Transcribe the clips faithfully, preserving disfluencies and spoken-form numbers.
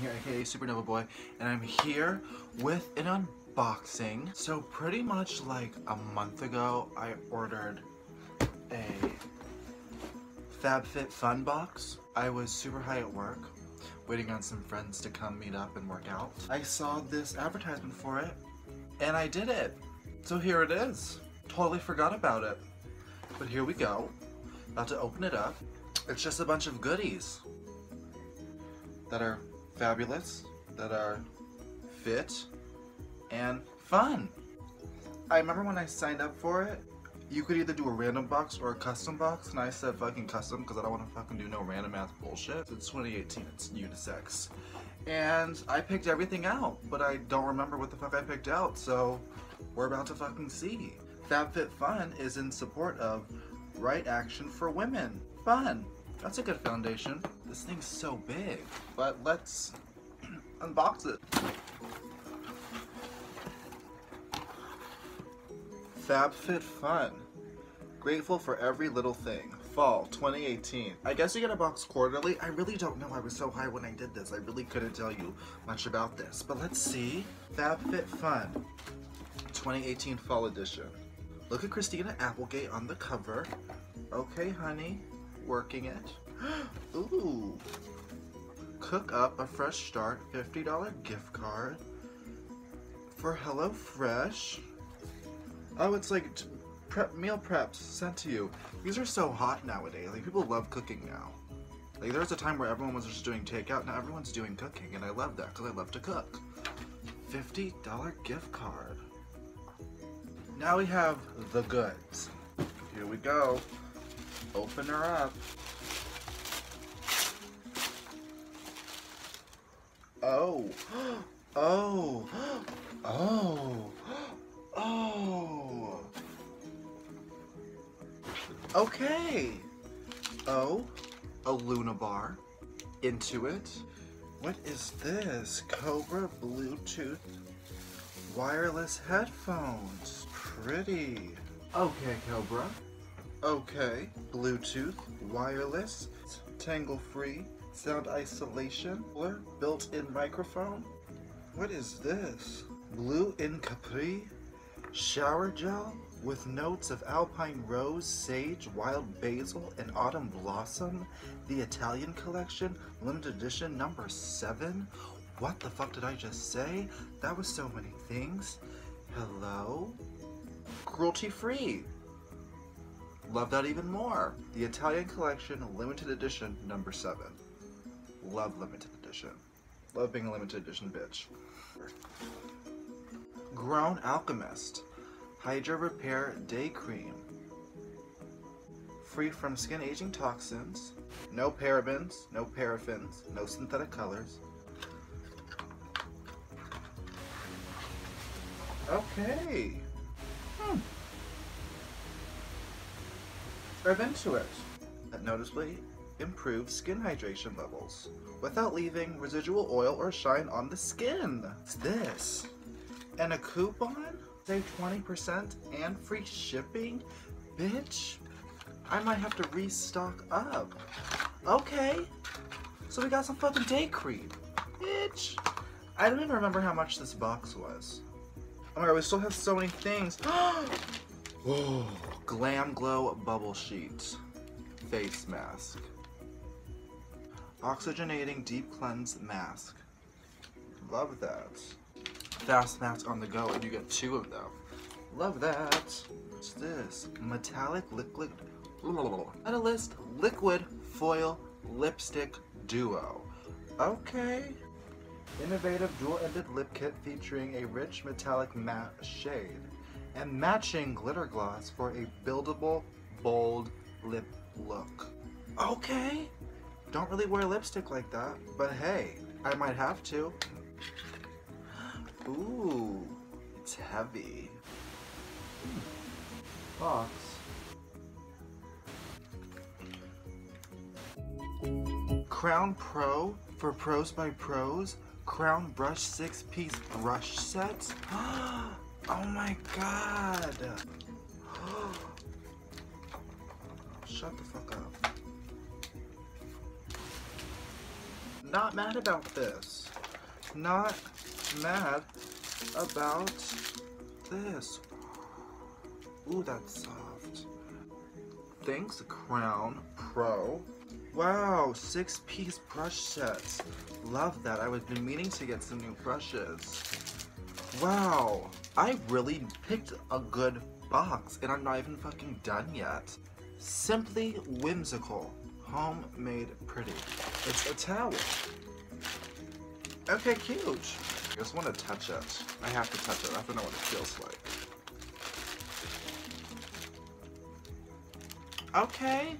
Here, aka SupernovaBoy, and I'm here with an unboxing. So pretty much like a month ago, I ordered a FabFitFun box. I was super high at work, waiting on some friends to come meet up and work out. I saw this advertisement for it, and I did it. So here it is. Totally forgot about it, but here we go. About to open it up. It's just a bunch of goodies that are fabulous, that are fit and fun. I remember when I signed up for it, you could either do a random box or a custom box, and I said fucking custom because I don't want to fucking do no random ass bullshit. It's twenty eighteen, it's unisex. And I picked everything out, but I don't remember what the fuck I picked out, so we're about to fucking see. FabFitFun is in support of Right Action for Women. Fun! That's a good foundation. This thing's so big, but let's unbox it. FabFitFun. Grateful for every little thing. Fall twenty eighteen. I guess you get a box quarterly. I really don't know. I was so high when I did this. I really couldn't tell you much about this, but let's see. FabFitFun twenty eighteen Fall Edition. Look at Christina Applegate on the cover. Okay, honey. Working it. Ooh. Cook Up a Fresh Start fifty dollar gift card for Hello Fresh. Oh, it's like prep meal preps sent to you. These are so hot nowadays. Like, people love cooking now. Like, there was a time where everyone was just doing takeout. Now everyone's doing cooking, and I love that because I love to cook. fifty dollar gift card. Now we have the goods. Here we go. Open her up. Oh. Oh. Oh. Oh. Okay. Oh. A Luna bar. Into it. What is this? Cobra Bluetooth wireless headphones. Pretty. Okay, Cobra. Okay, Bluetooth, wireless, tangle-free, sound isolation, built-in microphone. What is this? Blue in Capri, shower gel with notes of alpine rose, sage, wild basil, and autumn blossom. The Italian collection, limited edition, number seven. What the fuck did I just say? That was so many things. Hello? Cruelty-free. Love that even more. The Italian collection, limited edition, number seven. Love limited edition. Love being a limited edition bitch. Grown Alchemist. Hydra Repair Day Cream. Free from skin aging toxins. No parabens, no paraffins, no synthetic colors. Okay. Hmm. I've been to it. That noticeably improves skin hydration levels without leaving residual oil or shine on the skin. What's this? And a coupon? Save twenty percent and free shipping? Bitch, I might have to restock up. Okay, so we got some fucking day cream. Bitch, I don't even remember how much this box was. Oh my god, we still have so many things. Whoa. Glam Glow Bubble Sheet Face Mask. Oxygenating Deep Cleanse Mask. Love that. Fast mask on the go, and you get two of them. Love that. What's this? Metallic Liquid... Metalist Liquid Foil Lipstick Duo. Okay. Innovative dual-ended lip kit featuring a rich metallic matte shade and matching glitter gloss for a buildable, bold lip look. Okay, don't really wear lipstick like that, but hey, I might have to. Ooh, it's heavy. Box. Crown Pro for Pros by Pros, Crown Brush six-piece brush set. Oh my god! Shut the fuck up. Not mad about this. Not mad about this. Ooh, that's soft. Thanks, Crown Pro. Wow, six-piece brush sets. Love that. I was been meaning to get some new brushes. Wow, I really picked a good box, and I'm not even fucking done yet. Simply Whimsical. Homemade pretty. It's a towel. Okay, cute. I just want to touch it. I have to touch it. I have to know what it feels like. Okay.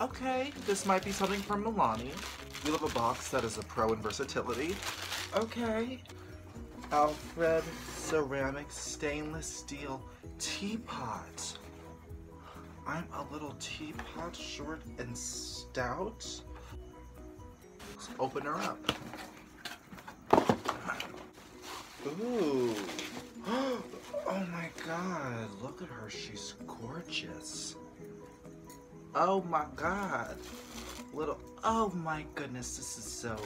Okay. This might be something from Milani. We love a box that is a pro in versatility. Okay. Alfred ceramic stainless steel teapot. I'm a little teapot, short and stout. Let's open her up. Ooh. Oh my god, look at her, she's gorgeous. Oh my god. Little, oh my goodness, this is so...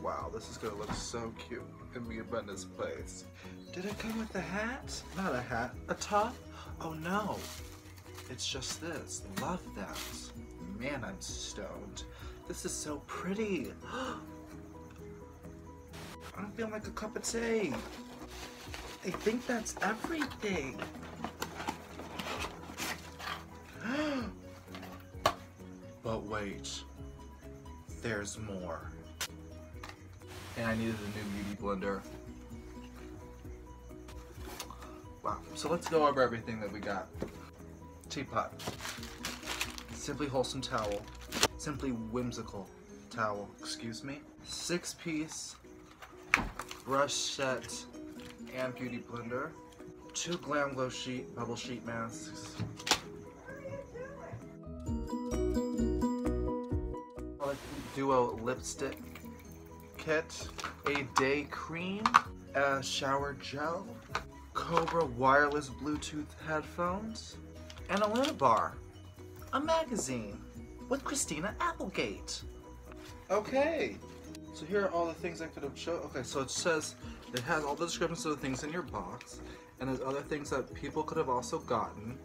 Wow, this is gonna look so cute in me abundance place. Did it come with a hat? Not a hat, a top? Oh no, it's just this. Love that. Man, I'm stoned. This is so pretty. I'm feeling like a cup of tea. I think that's everything. But wait, there's more. And I needed a new beauty blender. Wow. So let's go over everything that we got. Teapot. Simply wholesome towel. Simply whimsical towel. Excuse me. Six piece brush set and beauty blender. Two Glam Glow sheet, bubble sheet masks. Duo lipstick kit. A day cream. A shower gel. Cobra wireless Bluetooth headphones, and a Luna bar, a magazine with Christina Applegate. Okay, so here are all the things I could have shown. Okay, so it says it has all the descriptions of the things in your box, and there's other things that people could have also gotten.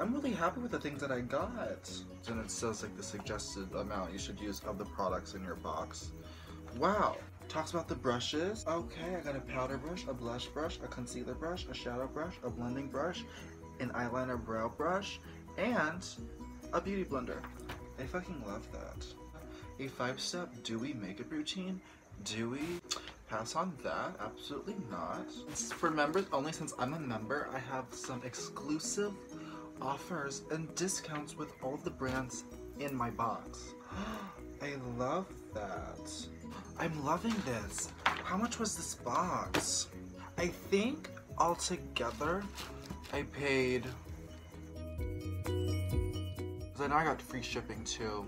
I'm really happy with the things that I got. And it says like the suggested amount you should use of the products in your box. Wow. Talks about the brushes. Okay, I got a powder brush, a blush brush, a concealer brush, a shadow brush, a blending brush, an eyeliner brow brush, and a beauty blender. I fucking love that. A five-step dewy makeup routine. Dewy. Pass on that. Absolutely not. It's for members only. Since I'm a member, I have some exclusive offers and discounts with all the brands in my box. I love that. I'm loving this. How much was this box? I think altogether I paid... I know I got free shipping too.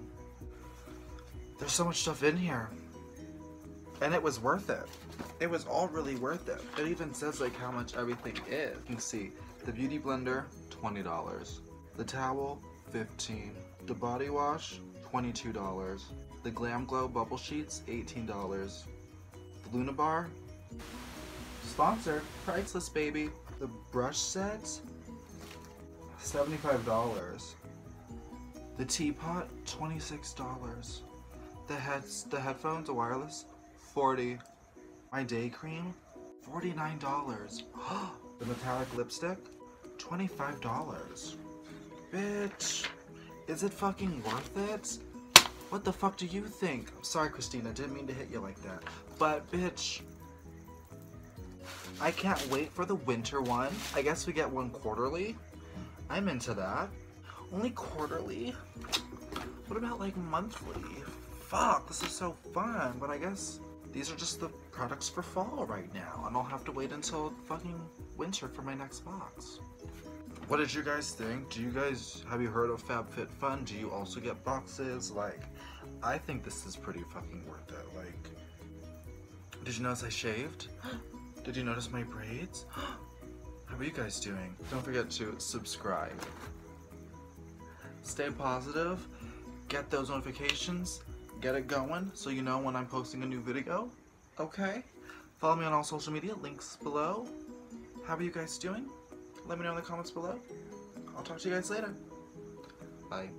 There's so much stuff in here. And it was worth it. It was all really worth it. It even says like how much everything is. You can see the beauty blender, twenty dollars. The towel, fifteen dollars. The body wash, twenty-two dollars. The Glam Glow bubble sheets, eighteen dollars. The Luna bar, sponsor, priceless baby. The brush set, seventy-five dollars. The teapot, twenty-six dollars. The heads, the headphones, the wireless, forty dollars. My day cream, forty-nine dollars. The metallic lipstick, twenty-five dollars. Bitch, is it fucking worth it? What the fuck do you think? I'm sorry, Christina, didn't mean to hit you like that. But, bitch, I can't wait for the winter one. I guess we get one quarterly. I'm into that. Only quarterly? What about, like, monthly? Fuck, this is so fun. But I guess these are just the products for fall right now. And I'll have to wait until fucking winter for my next box. What did you guys think? Do you guys, have you heard of FabFitFun? Do you also get boxes? Like, I think this is pretty fucking worth it. Like, did you notice I shaved? Did you notice my braids? How are you guys doing? Don't forget to subscribe. Stay positive. Get those notifications. get it going so you know when I'm posting a new video, okay? Follow me on all social media, links below. How are you guys doing? Let me know in the comments below. I'll talk to you guys later. Bye.